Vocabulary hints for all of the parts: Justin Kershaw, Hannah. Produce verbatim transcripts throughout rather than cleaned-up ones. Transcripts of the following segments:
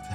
What the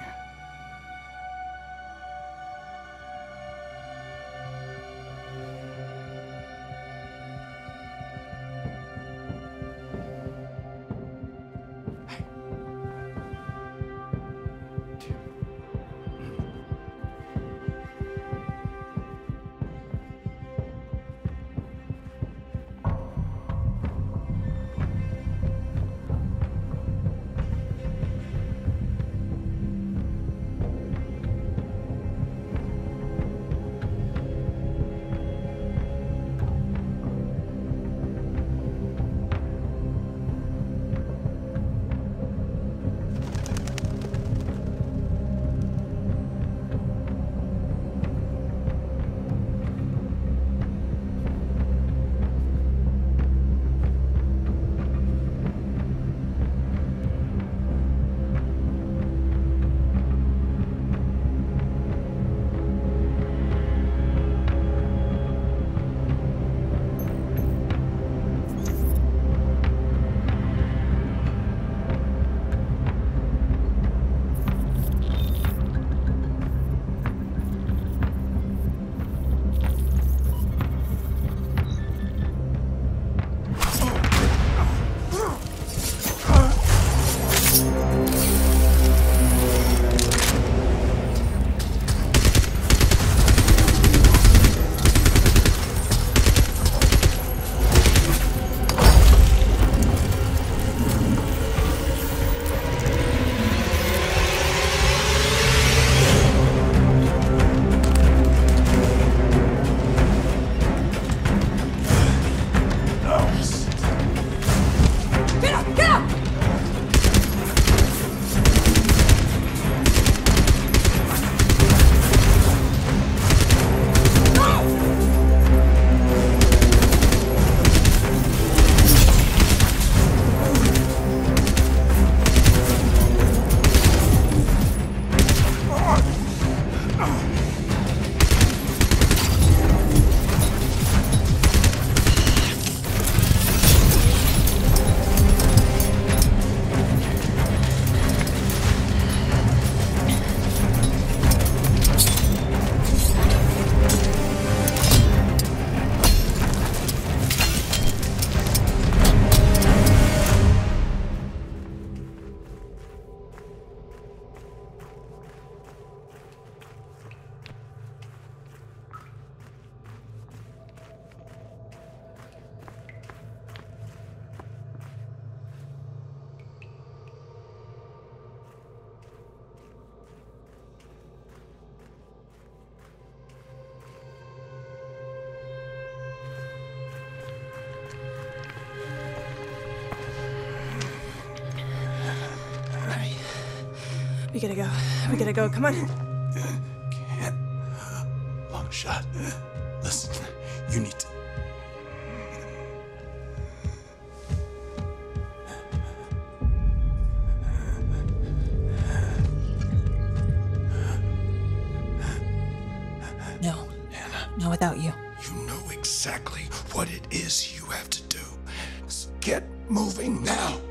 We gotta go. We gotta go. Come on. Can't. Long shot. Listen, you need to... No. Hannah. Not without you. You know exactly what it is you have to do. So get moving now.